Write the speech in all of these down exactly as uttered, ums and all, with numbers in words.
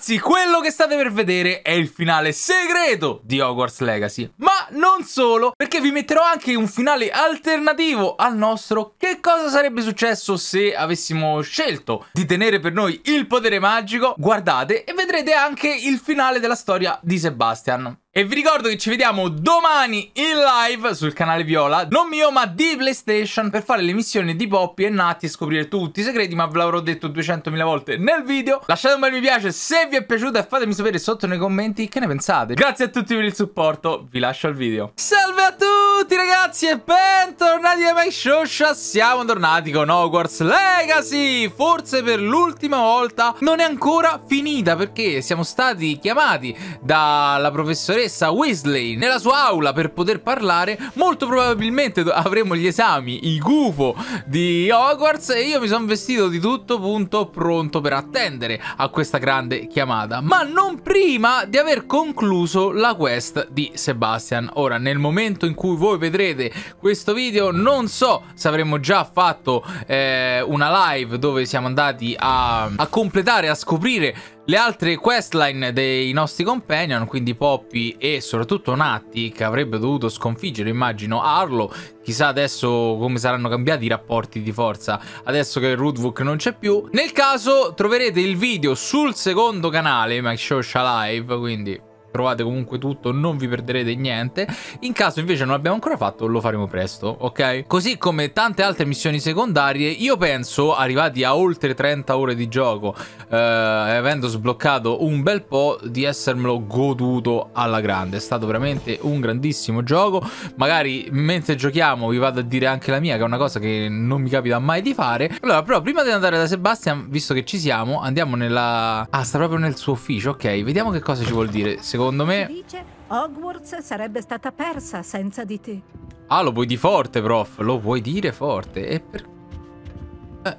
Ragazzi, quello che state per vedere è il finale segreto di Hogwarts Legacy. Ma non solo, perché vi metterò anche un finale alternativo al nostro. Che cosa sarebbe successo se avessimo scelto di tenere per noi il potere magico? Guardate e vedrete anche il finale della storia di Sebastian. E vi ricordo che ci vediamo domani in live sul canale Viola, non mio ma di PlayStation, per fare le missioni di Poppy e Nati e scoprire tutti i segreti, ma ve l'avrò detto duecentomila volte nel video. Lasciate un bel mi piace se vi è piaciuto e fatemi sapere sotto nei commenti che ne pensate. Grazie a tutti per il supporto, vi lascio al video. Salve a tutti ragazzi e bentornati da MikeShowSha, siamo tornati con Hogwarts Legacy. Forse per l'ultima volta, non è ancora finita perché siamo stati chiamati dalla professoressa Weasley nella sua aula per poter parlare. Molto probabilmente avremo gli esami, i gufo di Hogwarts, e io mi sono vestito di tutto punto, pronto per attendere a questa grande chiamata, ma non prima di aver concluso la quest di Sebastian. Ora, nel momento in cui voi vedrete questo video, non so se avremmo già fatto eh, una live dove siamo andati a, a completare, a scoprire le altre questline dei nostri companion, quindi Poppy e soprattutto Nati, che avrebbe dovuto sconfiggere, immagino, Arlo. Chissà adesso come saranno cambiati i rapporti di forza, adesso che il Rootbook non c'è più. Nel caso troverete il video sul secondo canale, MikeShowSha Live, quindi trovate comunque tutto, non vi perderete niente. In caso invece non l'abbiamo ancora fatto, lo faremo presto, ok? Così come tante altre missioni secondarie, io penso, arrivati a oltre trenta ore di gioco eh, avendo sbloccato un bel po', di essermelo goduto alla grande. È stato veramente un grandissimo gioco. Magari mentre giochiamo vi vado a dire anche la mia, che è una cosa che non mi capita mai di fare. Allora, però prima di andare da Sebastian, visto che ci siamo, andiamo nella... ah, sta proprio nel suo ufficio, ok? Vediamo che cosa ci vuol dire. Secondo me si dice, Hogwarts sarebbe stata persa senza di te. Ah, lo puoi dire forte, prof. Lo puoi dire forte. E per... eh,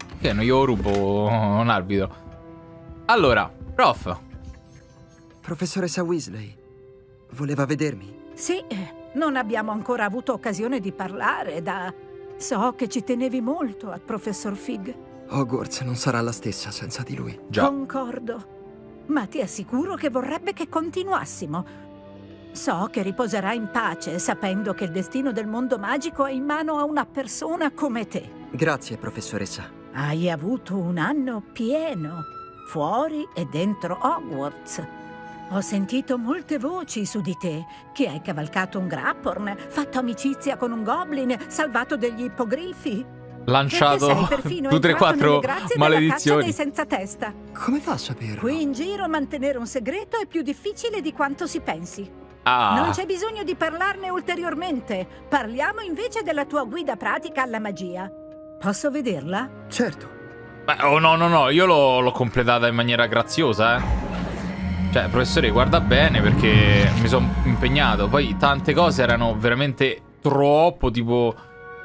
perché non io rubo un arbitro? Allora, prof. Professoressa Weasley voleva vedermi. Sì, non abbiamo ancora avuto occasione di parlare. Da... so che ci tenevi molto al professor Figg. Hogwarts non sarà la stessa senza di lui. Già. Concordo. Ma ti assicuro che vorrebbe che continuassimo. So che riposerà in pace, sapendo che il destino del mondo magico è in mano a una persona come te. Grazie, professoressa. Hai avuto un anno pieno, fuori e dentro Hogwarts. Ho sentito molte voci su di te, che hai cavalcato un grapporn, fatto amicizia con un goblin, salvato degli ippogrifi. Lanciato due tre quattro maledizioni dei senza testa. Come fa a saperlo? Qui in giro mantenere un segreto è più difficile di quanto si pensi. Ah. Non c'è bisogno di parlarne ulteriormente. Parliamo invece della tua guida pratica alla magia. Posso vederla? Certo. Beh, oh no no no, io l'ho completata in maniera graziosa, eh. Cioè, professore, guarda bene perché mi sono impegnato. Poi tante cose erano veramente troppo, tipo...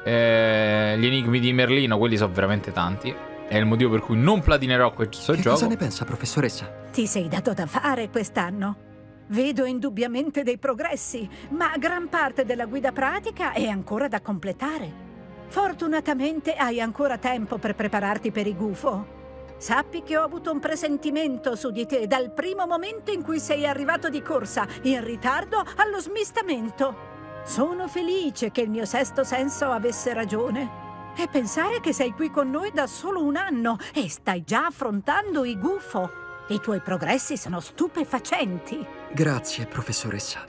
Eh, gli enigmi di Merlino, quelli sono veramente tanti. È il motivo per cui non platinerò questo che gioco. Cosa ne pensa, professoressa? Ti sei dato da fare quest'anno. Vedo indubbiamente dei progressi, ma gran parte della guida pratica è ancora da completare. Fortunatamente hai ancora tempo per prepararti per i gufo. Sappi che ho avuto un presentimento su di te dal primo momento in cui sei arrivato di corsa, in ritardo allo smistamento. Sono felice che il mio sesto senso avesse ragione. E pensare che sei qui con noi da solo un anno e stai già affrontando i gufo. I tuoi progressi sono stupefacenti. Grazie, professoressa,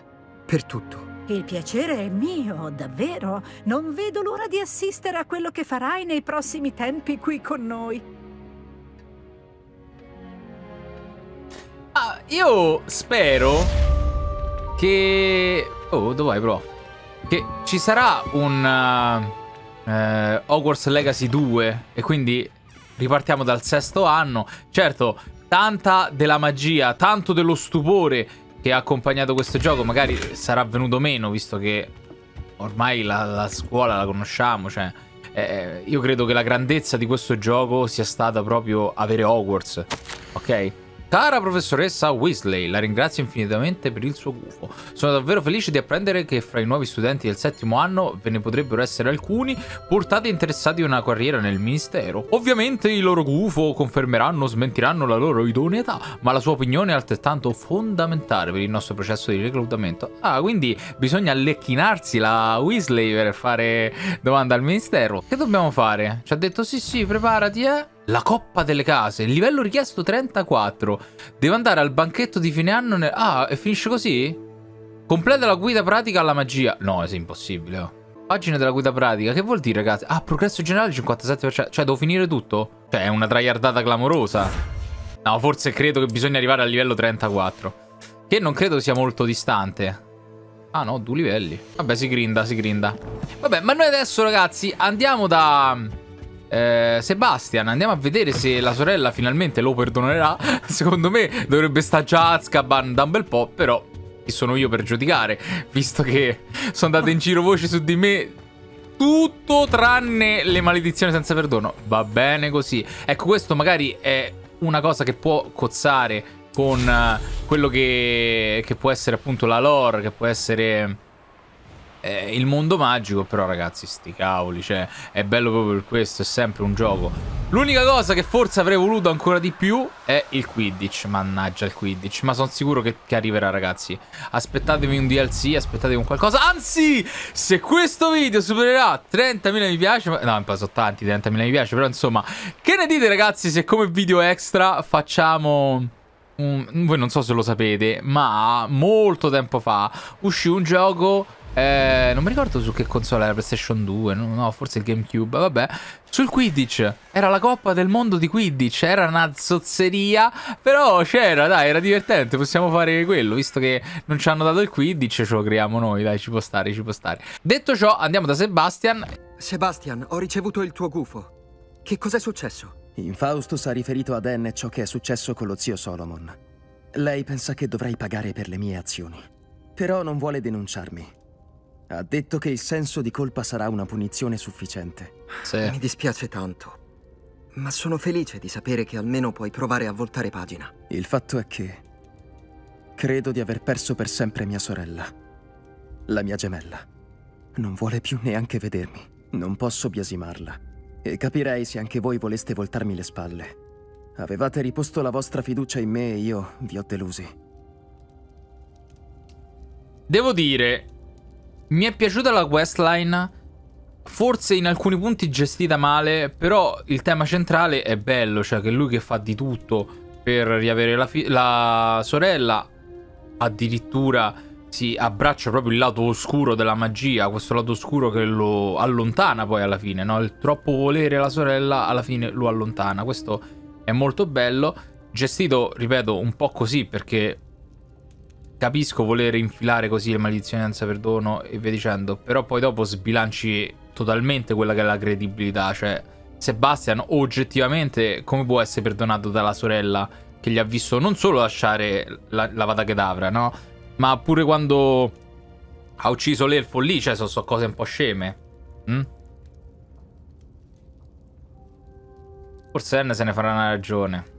per tutto. Il piacere è mio, davvero. Non vedo l'ora di assistere a quello che farai nei prossimi tempi qui con noi. Ah, io spero che... oh, dov'è, bro? Che ci sarà un uh, eh, Hogwarts Legacy due e quindi ripartiamo dal sesto anno. Certo, tanta della magia, tanto dello stupore che ha accompagnato questo gioco magari sarà venuto meno, visto che ormai la, la scuola la conosciamo, cioè eh, io credo che la grandezza di questo gioco sia stata proprio avere Hogwarts, ok? Cara professoressa Weasley, la ringrazio infinitamente per il suo gufo. Sono davvero felice di apprendere che fra i nuovi studenti del settimo anno ve ne potrebbero essere alcuni portati interessati a una carriera nel ministero. Ovviamente il loro gufo confermeranno o smentiranno la loro idoneità, ma la sua opinione è altrettanto fondamentale per il nostro processo di reclutamento. Ah, quindi bisogna lecchinarsi la Weasley per fare domanda al ministero. Che dobbiamo fare? Ci ha detto sì sì, preparati eh. La coppa delle case, il livello richiesto trentaquattro. Devo andare al banchetto di fine anno nel... Ah, e finisce così? Completa la guida pratica alla magia. No, è impossibile. Pagina della guida pratica, che vuol dire ragazzi? Ah, progresso generale cinquantasette per cento. Cioè, devo finire tutto? Cioè, è una traiardata clamorosa. No, forse credo che bisogna arrivare al livello trentaquattro, che non credo sia molto distante. Ah no, due livelli. Vabbè, si grinda, si grinda. Vabbè, ma noi adesso ragazzi andiamo da... Eh, Sebastian, andiamo a vedere se la sorella finalmente lo perdonerà. Secondo me dovrebbe stare già a Azkaban da un bel po', però chi sono io per giudicare, visto che sono andate in giro voci su di me tutto tranne le maledizioni senza perdono. Va bene così. Ecco, questo magari è una cosa che può cozzare con quello che, che può essere appunto la lore, che può essere... Eh, il mondo magico, però ragazzi sti cavoli, cioè è bello proprio per questo, è sempre un gioco. L'unica cosa che forse avrei voluto ancora di più è il Quidditch, mannaggia il Quidditch, ma sono sicuro che, che arriverà ragazzi. Aspettatevi un D L C, aspettatevi un qualcosa, anzi se questo video supererà trentamila mi piace, ma... no sono tanti trentamila mi piace, però insomma, che ne dite ragazzi se come video extra facciamo... Un... Voi non so se lo sapete, ma molto tempo fa uscì un gioco... Eh, non mi ricordo su che console era, PlayStation due, no, no, forse il GameCube, vabbè. Sul Quidditch, era la coppa del mondo di Quidditch, era una zozzeria, però c'era, dai, era divertente, possiamo fare quello, visto che non ci hanno dato il Quidditch, ce lo creiamo noi, dai, ci può stare, ci può stare. Detto ciò, andiamo da Sebastian. Sebastian, ho ricevuto il tuo gufo. Che cos'è successo? Infaustus ha riferito ad Anne ciò che è successo con lo zio Solomon. Lei pensa che dovrei pagare per le mie azioni, però non vuole denunciarmi. Ha detto che il senso di colpa sarà una punizione sufficiente. Sì. Mi dispiace tanto, ma sono felice di sapere che almeno puoi provare a voltare pagina. Il fatto è che credo di aver perso per sempre mia sorella, la mia gemella. Non vuole più neanche vedermi. Non posso biasimarla. E capirei se anche voi voleste voltarmi le spalle. Avevate riposto la vostra fiducia in me e io vi ho delusi. Devo dire... Mi è piaciuta la questline, forse in alcuni punti gestita male, però il tema centrale è bello, cioè che lui che fa di tutto per riavere la, la sorella, addirittura si abbraccia proprio il lato oscuro della magia, questo lato oscuro che lo allontana poi alla fine, no? Il troppo volere la sorella alla fine lo allontana, questo è molto bello, gestito, ripeto, un po' così perché... Capisco volere infilare così le maledizioni senza perdono e via dicendo, però poi dopo sbilanci totalmente quella che è la credibilità, cioè Sebastian oggettivamente come può essere perdonato dalla sorella che gli ha visto non solo lasciare la, la Avada Kedavra, no? Ma pure quando ha ucciso l'elfo lì, cioè sono so cose un po' sceme. Mm? Forse Anne se ne farà una ragione.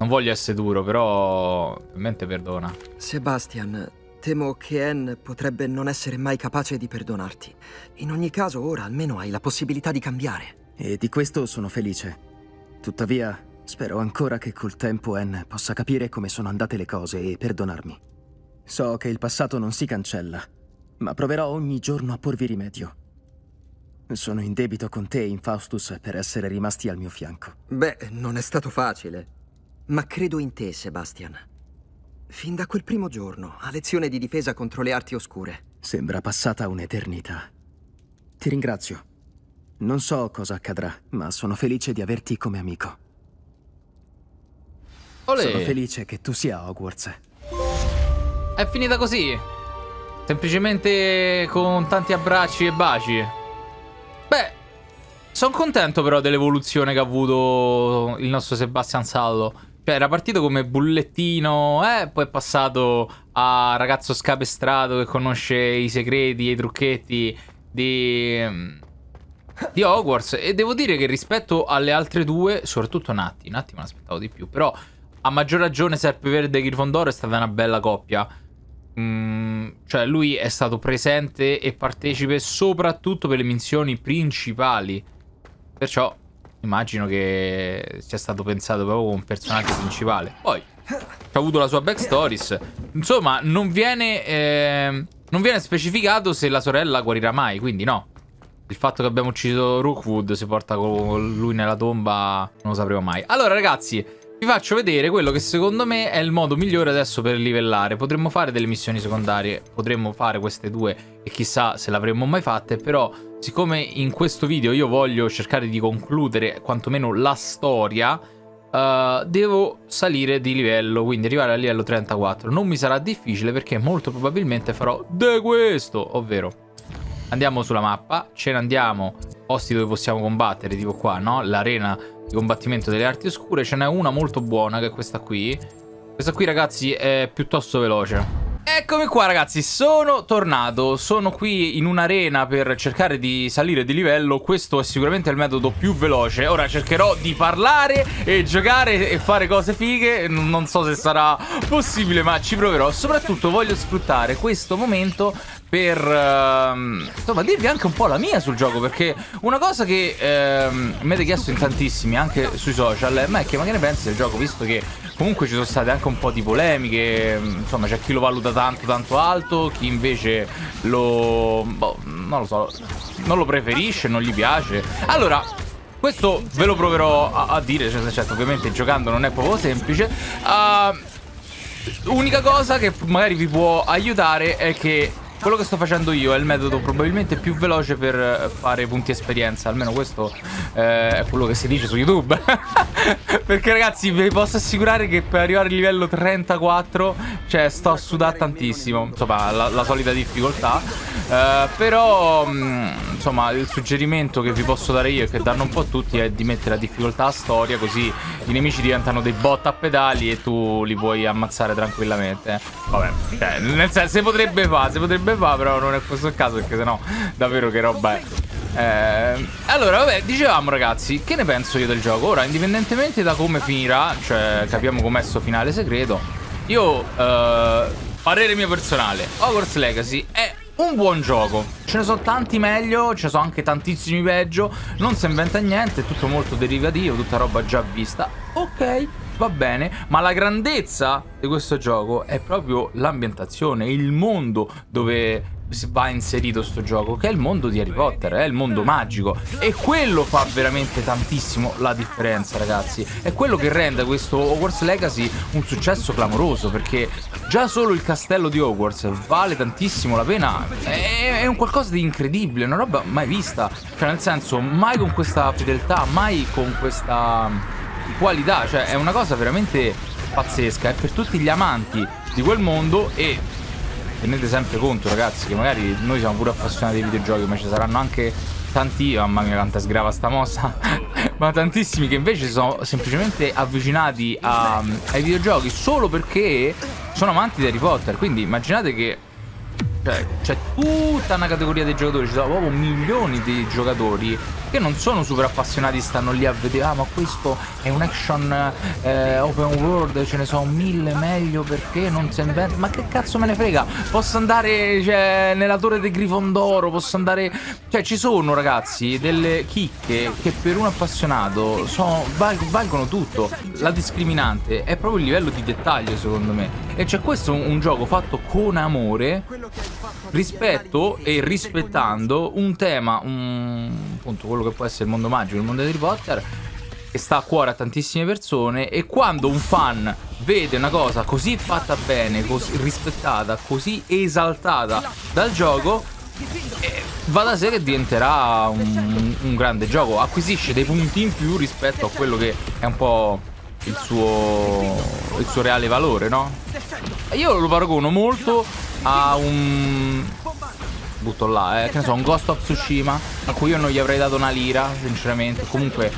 Non voglio essere duro, però... Mente perdona. Sebastian, temo che Anne potrebbe non essere mai capace di perdonarti. In ogni caso, ora almeno hai la possibilità di cambiare. E di questo sono felice. Tuttavia, spero ancora che col tempo Anne possa capire come sono andate le cose e perdonarmi. So che il passato non si cancella, ma proverò ogni giorno a porvi rimedio. Sono in debito con te, Infaustus, per essere rimasti al mio fianco. Beh, non è stato facile. Ma credo in te, Sebastian. Fin da quel primo giorno, a lezione di difesa contro le arti oscure. Sembra passata un'eternità. Ti ringrazio. Non so cosa accadrà, ma sono felice di averti come amico. Olè. Sono felice che tu sia a Hogwarts. È finita così. Semplicemente con tanti abbracci e baci. Beh, sono contento però dell'evoluzione che ha avuto il nostro Sebastian Sallo. Cioè era partito come bullettino, eh, poi è passato a ragazzo scapestrato che conosce i segreti e i trucchetti di, di Hogwarts. E devo dire che rispetto alle altre due, soprattutto Nati, un attimo, me l'aspettavo di più, però A maggior ragione Sempreverde e Grifondoro è stata una bella coppia. Mm, cioè lui è stato presente e partecipe soprattutto per le missioni principali. Perciò immagino che sia stato pensato proprio come un personaggio principale. Poi ha avuto la sua backstories. Insomma, non viene eh, non viene specificato se la sorella guarirà mai, quindi no. Il fatto che abbiamo ucciso Rookwood si porta con lui nella tomba non lo sapremo mai. Allora ragazzi, vi faccio vedere quello che secondo me è il modo migliore adesso per livellare. Potremmo fare delle missioni secondarie, potremmo fare queste due e chissà se le avremmo mai fatte. Però siccome in questo video io voglio cercare di concludere quantomeno la storia, uh, devo salire di livello, quindi arrivare al livello trentaquattro. Non mi sarà difficile perché molto probabilmente farò de questo, ovvero andiamo sulla mappa, ce ne andiamo posti dove possiamo combattere, tipo qua, no? L'arena di combattimento delle arti oscure. Ce n'è una molto buona che è questa qui. Questa qui ragazzi è piuttosto veloce. Eccomi qua ragazzi, sono tornato. Sono qui in un'arena per cercare di salire di livello. Questo è sicuramente il metodo più veloce. Ora cercherò di parlare e giocare e fare cose fighe. Non so se sarà possibile, ma ci proverò. Soprattutto voglio sfruttare questo momento per ehm, insomma dirvi anche un po' la mia sul gioco, perché una cosa che ehm, mi avete chiesto in tantissimi anche sui social, ma è che ma che ne pensi del gioco, visto che comunque ci sono state anche un po' di polemiche. Insomma c'è chi lo valuta tanto tanto alto, chi invece lo boh, non lo so, non lo preferisce, non gli piace. Allora questo ve lo proverò a, a dire, cioè, certo, ovviamente giocando non è proprio semplice. Uh, unica cosa che magari vi può aiutare è che quello che sto facendo io è il metodo probabilmente più veloce per fare punti esperienza. Almeno questo eh, è quello che si dice su YouTube. Perché ragazzi vi posso assicurare che per arrivare al livello trentaquattro, cioè sto a sudare tantissimo. Insomma la, la solita difficoltà. eh, Però mh, insomma il suggerimento che vi posso dare io e che danno un po' tutti è di mettere la difficoltà a storia, così i nemici diventano dei bot a pedali e tu li puoi ammazzare tranquillamente. Vabbè, cioè, nel senso se potrebbe fare, se potrebbe va, però non è questo il caso, perché sennò davvero che roba è. eh, Allora vabbè, dicevamo ragazzi, che ne penso io del gioco. Ora indipendentemente da come finirà, cioè capiamo com'è sto finale segreto, io eh, parere mio personale, Hogwarts Legacy è un buon gioco. Ce ne sono tanti meglio, ce ne sono anche tantissimi peggio. Non si inventa niente, è tutto molto derivativo, tutta roba già vista. Ok, va bene, ma la grandezza di questo gioco è proprio l'ambientazione, il mondo dove va inserito sto gioco, che è il mondo di Harry Potter, è il mondo magico, e quello fa veramente tantissimo la differenza ragazzi. È quello che rende questo Hogwarts Legacy un successo clamoroso, perché già solo il castello di Hogwarts vale tantissimo la pena. È, è un qualcosa di incredibile, una roba mai vista, cioè nel senso mai con questa fedeltà, mai con questa qualità, cioè è una cosa veramente pazzesca. È per tutti gli amanti di quel mondo, e tenete sempre conto ragazzi che magari noi siamo pure appassionati di videogiochi, ma ci saranno anche tanti, oh, mamma mia quanta sgrava sta mossa, ma tantissimi che invece sono semplicemente avvicinati a, ai videogiochi solo perché sono amanti di Harry Potter. Quindi immaginate che c'è cioè, tutta una categoria dei giocatori, ci sono proprio milioni di giocatori che non sono super appassionati, stanno lì a vedere, ah ma questo è un action eh, open world, ce ne sono mille meglio, perché non si inventa, ma che cazzo me ne frega, posso andare cioè, nella torre del Grifondoro, posso andare, cioè ci sono ragazzi delle chicche che per un appassionato sono, val valgono tutto. La discriminante è proprio il livello di dettaglio secondo me, e c'è questo un, un gioco fatto con amore, rispetto e rispettando un tema, un appunto quello che può essere il mondo magico, il mondo di Harry Potter, che sta a cuore a tantissime persone. E quando un fan vede una cosa così fatta bene, così rispettata, così esaltata dal gioco, eh, va da sé che diventerà un, un grande gioco, acquisisce dei punti in più rispetto a quello che è un po' il suo, il suo reale valore, no? Io lo paragono molto a un... butto là, eh, che ne so, un Ghost of Tsushima, a cui io non gli avrei dato una lira, sinceramente. Comunque,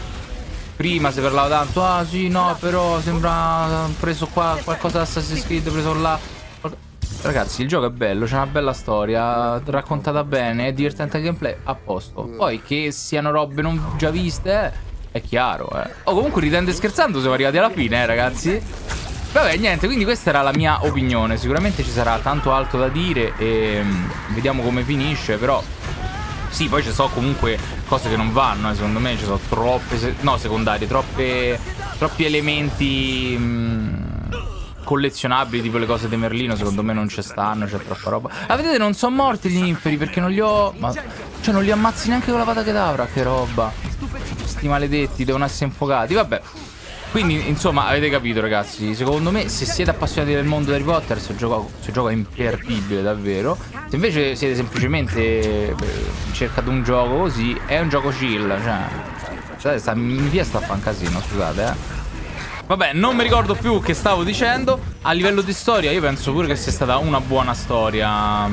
prima si parlava tanto, ah sì, no, però sembra preso qua qualcosa da Assassin's Creed, preso là. Ragazzi, il gioco è bello, c'è una bella storia, raccontata bene, è divertente il gameplay, a posto. Poi che siano robe non già viste, è chiaro, eh. Oh, comunque ridendo e scherzando siamo arrivati alla fine, eh, ragazzi. Vabbè, niente, quindi questa era la mia opinione. Sicuramente ci sarà tanto altro da dire e vediamo come finisce, però sì, poi ci sono comunque cose che non vanno, eh. Secondo me ci sono troppe se no secondarie, troppe troppi elementi mh, collezionabili, tipo le cose di Merlino, secondo me non ci stanno, c'è troppa roba. Ah, vedete, non sono morti gli inferi perché non li ho, ma cioè non li ammazzi neanche con la Avada Kedavra, che roba. Sti maledetti devono essere infuocati, vabbè. Quindi, insomma, avete capito, ragazzi. Secondo me, se siete appassionati del mondo di Harry Potter, questo gioco, gioco è imperdibile, davvero. Se invece siete semplicemente in cerca di un gioco così, è un gioco chill. Cioè, sta, in via sta a fare un casino, scusate, eh. Vabbè, non mi ricordo più che stavo dicendo. A livello di storia, io penso pure che sia stata una buona storia.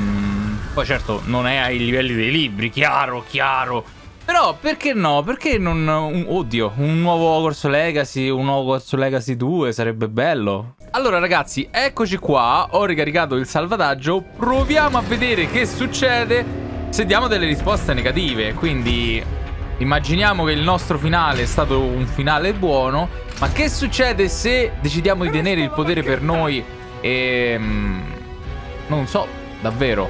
Poi, certo, non è ai livelli dei libri, chiaro, chiaro. Però perché no? Perché non... Un, oddio, un nuovo Hogwarts Legacy, un nuovo Hogwarts Legacy due sarebbe bello. Allora ragazzi, eccoci qua, ho ricaricato il salvataggio, proviamo a vedere che succede se diamo delle risposte negative. Quindi immaginiamo che il nostro finale è stato un finale buono, ma che succede se decidiamo di tenere il potere per noi e... non so, davvero.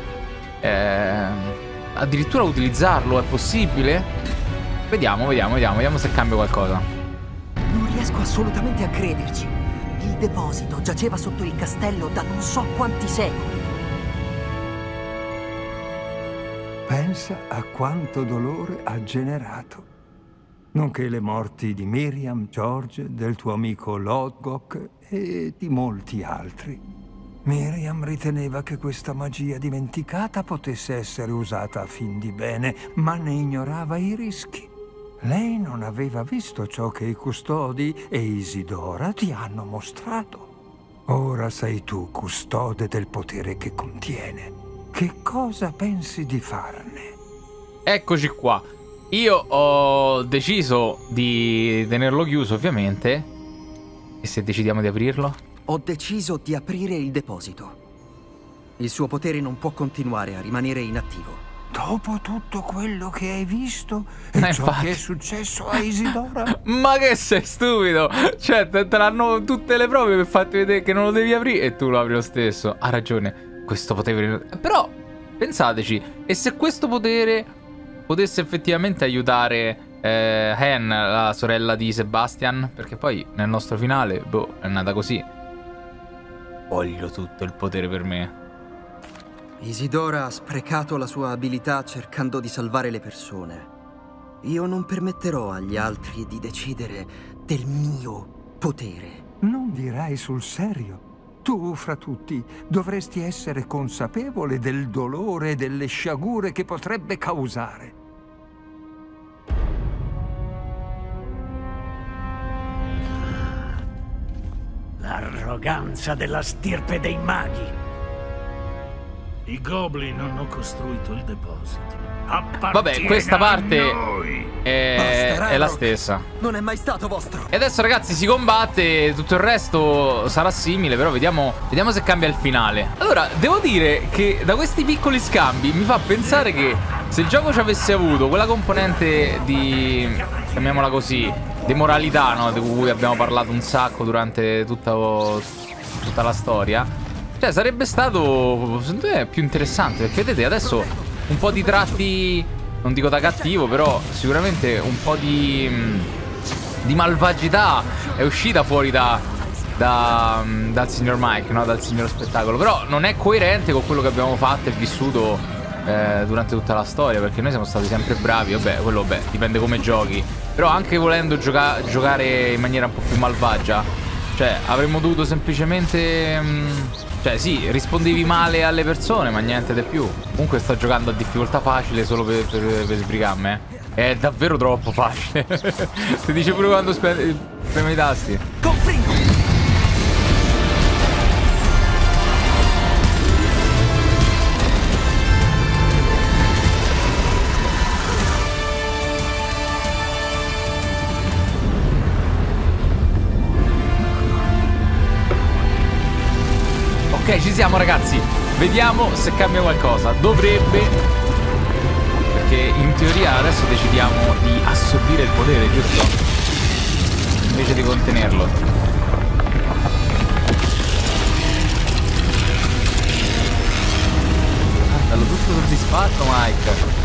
Ehm... Addirittura utilizzarlo è possibile? Vediamo, vediamo, vediamo, vediamo se cambia qualcosa. Non riesco assolutamente a crederci. Il deposito giaceva sotto il castello da non so quanti secoli. Pensa a quanto dolore ha generato. Nonché le morti di Miriam, George, del tuo amico Lodgok e di molti altri. Miriam riteneva che questa magia dimenticata potesse essere usata a fin di bene, ma ne ignorava i rischi. Lei non aveva visto ciò che i custodi e Isidora ti hanno mostrato. Ora sei tu custode del potere che contiene. Che cosa pensi di farne? Eccoci qua. Io ho deciso di tenerlo chiuso, ovviamente. E se decidiamo di aprirlo? Ho deciso di aprire il deposito. Il suo potere non può continuare a rimanere inattivo. Dopo tutto quello che hai visto e eh, ciò infatti. Che è successo a Isidora? Ma che sei stupido! Cioè, te, te l'hanno tutte le prove per farti vedere che non lo devi aprire e tu lo apri lo stesso. Ha ragione, questo potere... Però, pensateci, e se questo potere potesse effettivamente aiutare... Eh, Anne, la sorella di Sebastian? Perché poi nel nostro finale, boh, è nata così. Voglio tutto il potere per me. Isidora ha sprecato la sua abilità cercando di salvare le persone. Io non permetterò agli altri di decidere del mio potere. Non dirai sul serio. Tu, fra tutti, dovresti essere consapevole del dolore e delle sciagure che potrebbe causare. L'arroganza della stirpe dei maghi. I goblin hanno costruito il deposito. Appartiene. Vabbè, questa parte è, Basta, è la stessa. Non è mai stato vostro. E adesso ragazzi si combatte. Tutto il resto sarà simile. Però vediamo, vediamo se cambia il finale. Allora, devo dire che da questi piccoli scambi mi fa pensare che se il gioco ci avesse avuto quella componente di... chiamiamola così... di moralità, no? Di cui abbiamo parlato un sacco durante tutta, tutta la storia. Cioè sarebbe stato, secondo me, più interessante. Perché vedete adesso un po' di tratti, non dico da cattivo, però sicuramente un po' di Di malvagità è uscita fuori da, da dal signor Mike, no? Dal signor spettacolo. Però non è coerente con quello che abbiamo fatto e vissuto eh, durante tutta la storia. Perché noi siamo stati sempre bravi. Vabbè, quello vabbè, dipende come giochi. Però anche volendo gioca giocare in maniera un po' più malvagia, cioè avremmo dovuto semplicemente... Mh, cioè sì, rispondevi male alle persone, ma niente di più. Comunque sto giocando a difficoltà facile solo per, per, per sbrigarmi, eh. È davvero troppo facile. Si dice pure quando premo i tasti. Confringo! Ok, ci siamo ragazzi, vediamo se cambia qualcosa, dovrebbe, perché in teoria adesso decidiamo di assorbire il potere, giusto? Invece di contenerlo. Mike.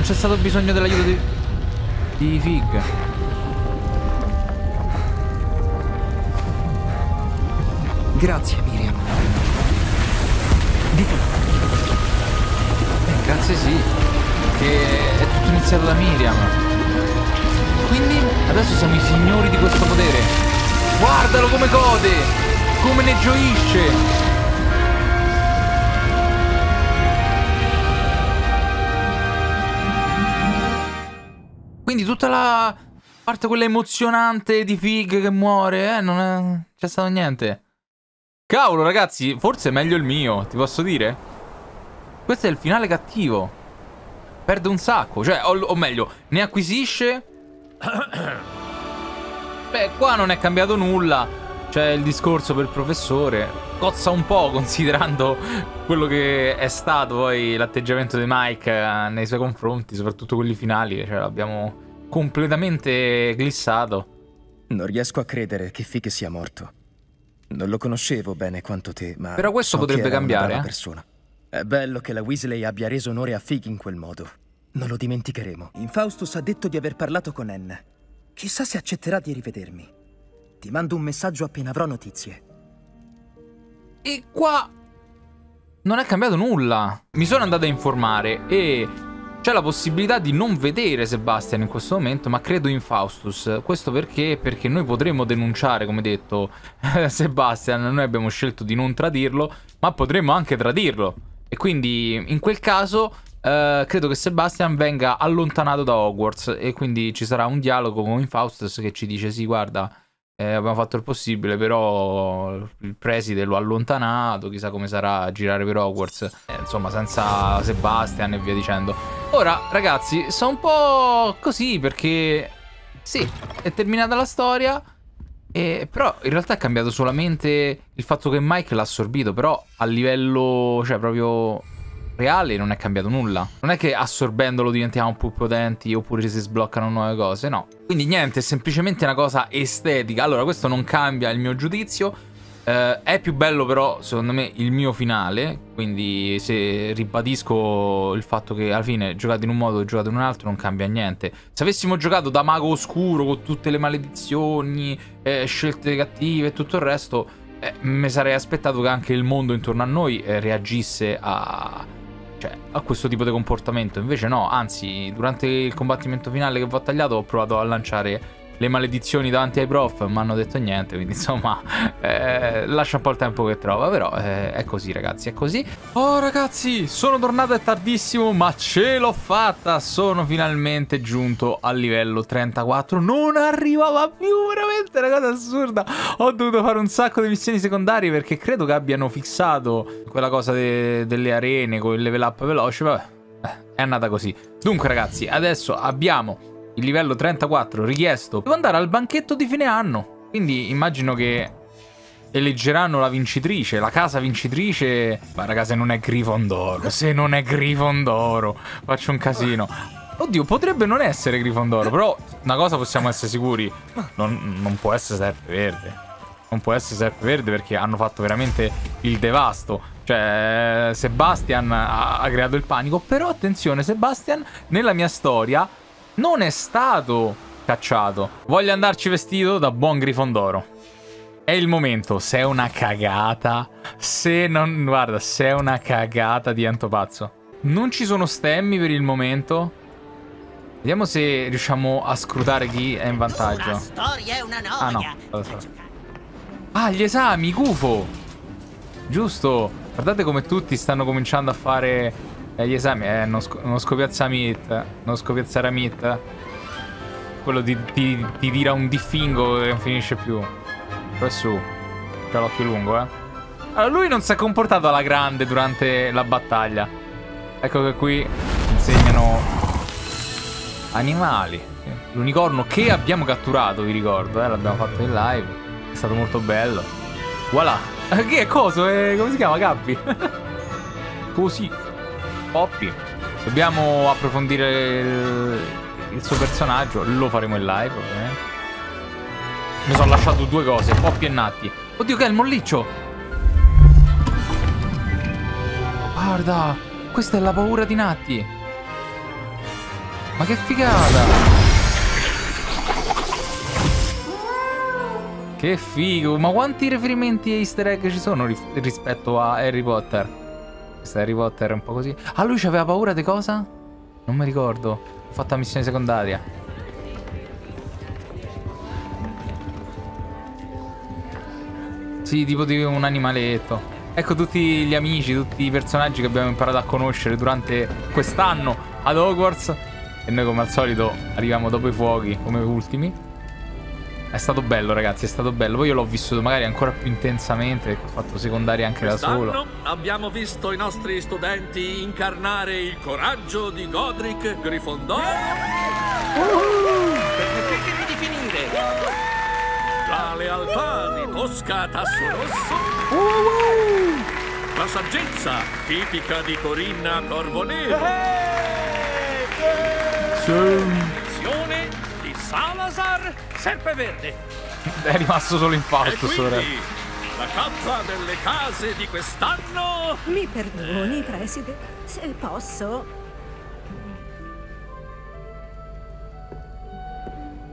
C'è stato bisogno dell'aiuto di... di Figg. Grazie Miriam. Di tutto. Grazie sì. Che è tutto iniziato da Miriam. Quindi adesso siamo i signori di questo potere. Guardalo come gode! Come ne gioisce! Quindi tutta la parte quella emozionante di Figg che muore, eh, non c'è stato niente. Cavolo ragazzi, forse è meglio il mio, ti posso dire? Questo è il finale cattivo. Perde un sacco, cioè, o, o meglio, ne acquisisce. Beh, qua non è cambiato nulla. C'è il discorso per il professore. Cozza un po' considerando quello che è stato poi l'atteggiamento di Mike nei suoi confronti, soprattutto quelli finali, cioè l'abbiamo completamente glissato. Non riesco a credere che Figg sia morto. Non lo conoscevo bene quanto te, ma però questo potrebbe cambiare, eh? Persona. È bello che la Weasley abbia reso onore a Figg in quel modo. Non lo dimenticheremo. Infaustus ha detto di aver parlato con Anne. Chissà se accetterà di rivedermi. Ti mando un messaggio appena avrò notizie. E qua non è cambiato nulla. Mi sono andato a informare e c'è la possibilità di non vedere Sebastian in questo momento, ma credo Infaustus. Questo perché? Perché noi potremmo denunciare, come detto, Sebastian. Noi abbiamo scelto di non tradirlo, ma potremmo anche tradirlo. E quindi in quel caso eh, credo che Sebastian venga allontanato da Hogwarts. E quindi ci sarà un dialogo con Infaustus che ci dice: sì, guarda, Eh, abbiamo fatto il possibile, però il preside lo ha allontanato, chissà come sarà a girare per Hogwarts, eh, insomma, senza Sebastian e via dicendo. Ora, ragazzi, sono un po' così perché sì, è terminata la storia, eh, però in realtà è cambiato solamente il fatto che Mike l'ha assorbito, però a livello, cioè, proprio reale non è cambiato nulla. Non è che assorbendolo diventiamo più potenti oppure si sbloccano nuove cose, no. Quindi niente, è semplicemente una cosa estetica. Allora, questo non cambia il mio giudizio. eh, È più bello però, secondo me, il mio finale. Quindi se ribadisco il fatto che alla fine giocate in un modo e giocate in un altro non cambia niente. Se avessimo giocato da mago oscuro con tutte le maledizioni, eh, scelte cattive e tutto il resto, eh, mi sarei aspettato che anche il mondo intorno a noi eh, reagisse a... cioè, a questo tipo di comportamento. Invece no, anzi, durante il combattimento finale che vi ho tagliato ho provato a lanciare le maledizioni davanti ai prof, ma hanno detto niente, quindi insomma eh, lascia un po' il tempo che trova. Però eh, è così ragazzi, è così. Oh ragazzi, sono tornato, è tardissimo, ma ce l'ho fatta. Sono finalmente giunto al livello trentaquattro. Non arrivava più, veramente una cosa assurda. Ho dovuto fare un sacco di missioni secondarie perché credo che abbiano fissato quella cosa de delle arene con il level up veloce. Vabbè, eh, è andata così. Dunque ragazzi, adesso abbiamo il livello trentaquattro richiesto. Devo andare al banchetto di fine anno, quindi immagino che eleggeranno la vincitrice, la casa vincitrice. Ma raga, se non è Grifondoro, se non è Grifondoro, faccio un casino. Oddio, potrebbe non essere Grifondoro, però una cosa possiamo essere sicuri: Non, non può essere Sempreverde. Non può essere Sempreverde perché hanno fatto veramente il devasto. Cioè, Sebastian ha, ha creato il panico. Però attenzione, Sebastian nella mia storia non è stato cacciato. Voglio andarci vestito da buon Grifondoro. È il momento. Se è una cagata, se non... guarda, se è una cagata divento pazzo. Non ci sono stemmi per il momento. Vediamo se riusciamo a scrutare chi è in vantaggio. La storia è una noia. Ah no. Ah, gli esami, gufo. Giusto. Guardate come tutti stanno cominciando a fare Eh, gli esami, eh, non, sc non scopiazzare mit, non scopiazzare mit. Quello ti di, di, di dirà un diffingo e non finisce più. Poi su, c'ha l'occhio lungo, eh. Allora, lui non si è comportato alla grande durante la battaglia. Ecco che qui insegnano animali. L'unicorno che abbiamo catturato, vi ricordo, eh, l'abbiamo fatto in live. È stato molto bello. Voilà. Che coso? Eh, come si chiama? Gabby? Così. Poppy. Dobbiamo approfondire il... il suo personaggio. Lo faremo in live, ovviamente. Mi sono lasciato due cose, Poppy e Nati. Oddio, che è il molliccio! Guarda! Questa è la paura di Nati. Ma che figata! Che figo, ma quanti riferimenti e easter egg ci sono rispetto a Harry Potter? Questa Harry Potter è un po' così. Ah, lui c'aveva paura di cosa? Non mi ricordo. Ho fatto la missione secondaria. Sì, tipo di un animaletto. Ecco tutti gli amici, tutti i personaggi che abbiamo imparato a conoscere durante quest'anno ad Hogwarts. E noi come al solito arriviamo dopo i fuochi come ultimi. È stato bello, ragazzi, è stato bello. Poi io l'ho vissuto magari ancora più intensamente, perché ho fatto secondaria anche da solo. Abbiamo visto i nostri studenti incarnare il coraggio di Godric Grifondor. Uh-huh. Permettetemi di finire. La lealtà di Tosca Tassorosso. Uh-huh. La saggezza tipica di Corinna Corvone. Sì. Salazar Sempreverde. È rimasto solo Infaustus. La cappa delle case di quest'anno. Mi perdoni, preside, se posso.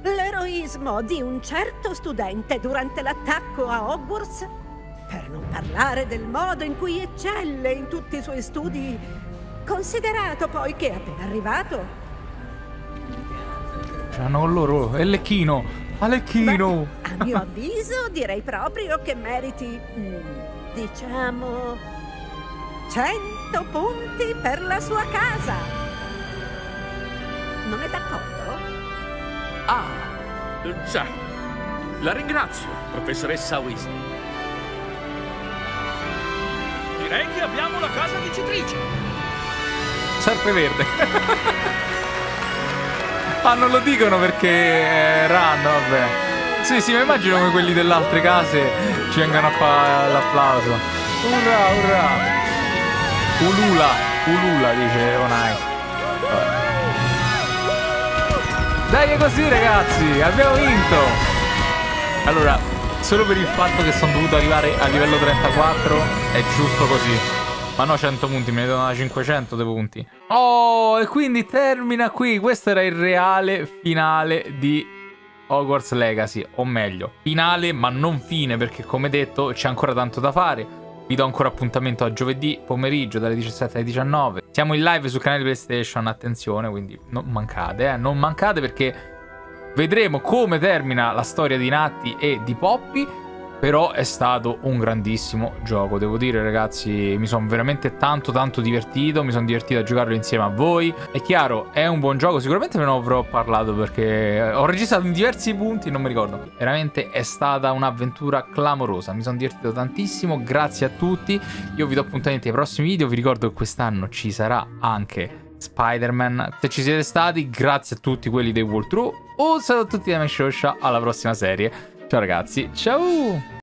L'eroismo di un certo studente durante l'attacco a Hogwarts, per non parlare del modo in cui eccelle in tutti i suoi studi, considerato poi che appena arrivato c'hanno loro, è Lecchino, a Lecchino! Beh, a mio avviso direi proprio che meriti, diciamo, cento punti per la sua casa. Non è d'accordo? Ah, già. La ringrazio, professoressa Weasley. Direi che abbiamo la casa vincitrice. Sempreverde. Ah, non lo dicono perché è random, vabbè. Sì, sì, ma immagino come quelli delle altre case ci vengano a fare l'applauso. Urra, urra. Ulula, ulula, dice Onai. Dai che così, ragazzi, abbiamo vinto. Allora, solo per il fatto che sono dovuto arrivare a livello trentaquattro è giusto così. Ma no, cento punti, me ne danno cinquecento dei punti. Oh, e quindi termina qui. Questo era il reale finale di Hogwarts Legacy. O meglio, finale ma non fine, perché come detto c'è ancora tanto da fare. Vi do ancora appuntamento a giovedì pomeriggio dalle diciassette alle diciannove. Siamo in live sul canale PlayStation, attenzione, quindi non mancate, eh. Non mancate, perché vedremo come termina la storia di Nati e di Poppy. Però è stato un grandissimo gioco, devo dire, ragazzi, mi sono veramente tanto tanto divertito, mi sono divertito a giocarlo insieme a voi. È chiaro, è un buon gioco, sicuramente ve ne avrò parlato perché ho registrato in diversi punti, non mi ricordo. Veramente è stata un'avventura clamorosa, mi sono divertito tantissimo, grazie a tutti. Io vi do appuntamento ai prossimi video, vi ricordo che quest'anno ci sarà anche Spider-Man. Se ci siete stati, grazie a tutti quelli dei World True. Un saluto a tutti da MikeShowSha, alla prossima serie. Ciao ragazzi, ciao!